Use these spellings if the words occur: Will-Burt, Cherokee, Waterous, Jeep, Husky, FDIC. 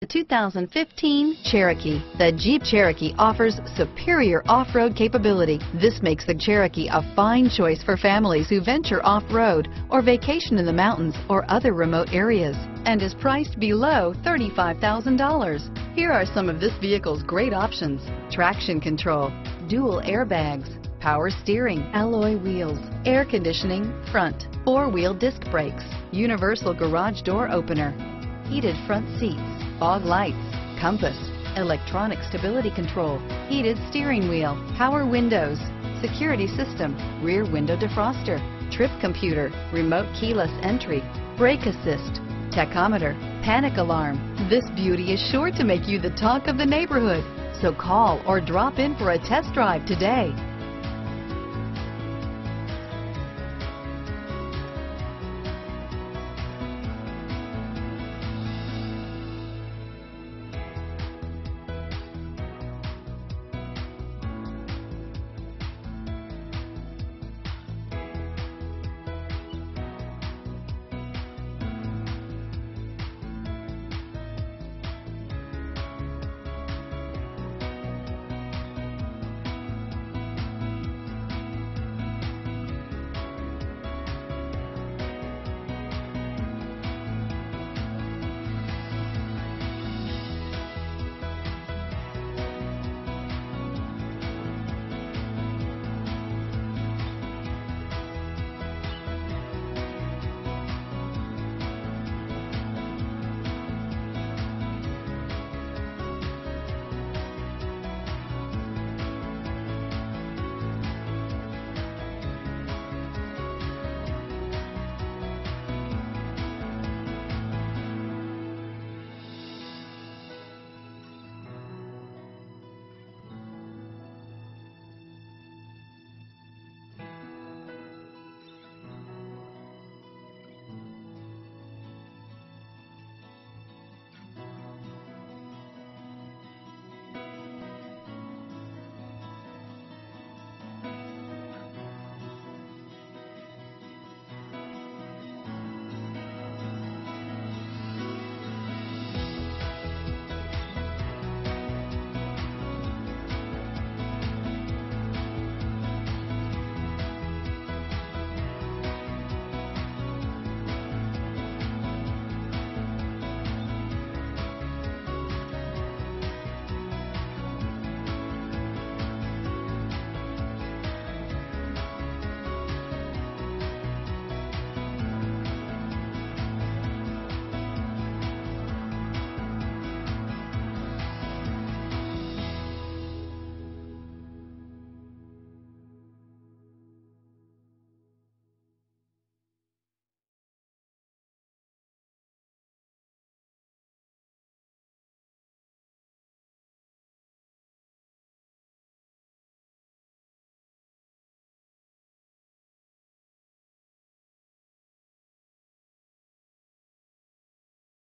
The 2015 Cherokee. The Jeep Cherokee offers superior off-road capability. This makes the Cherokee a fine choice for families who venture off-road or vacation in the mountains or other remote areas, and is priced below $35,000. Here are some of this vehicle's great options: traction control, dual airbags, power steering, alloy wheels, air conditioning, front, four-wheel disc brakes, universal garage door opener, heated front seats, fog lights, compass, electronic stability control, heated steering wheel, power windows, security system, rear window defroster, trip computer, remote keyless entry, brake assist, tachometer, panic alarm. This beauty is sure to make you the talk of the neighborhood, so call or drop in for a test drive today.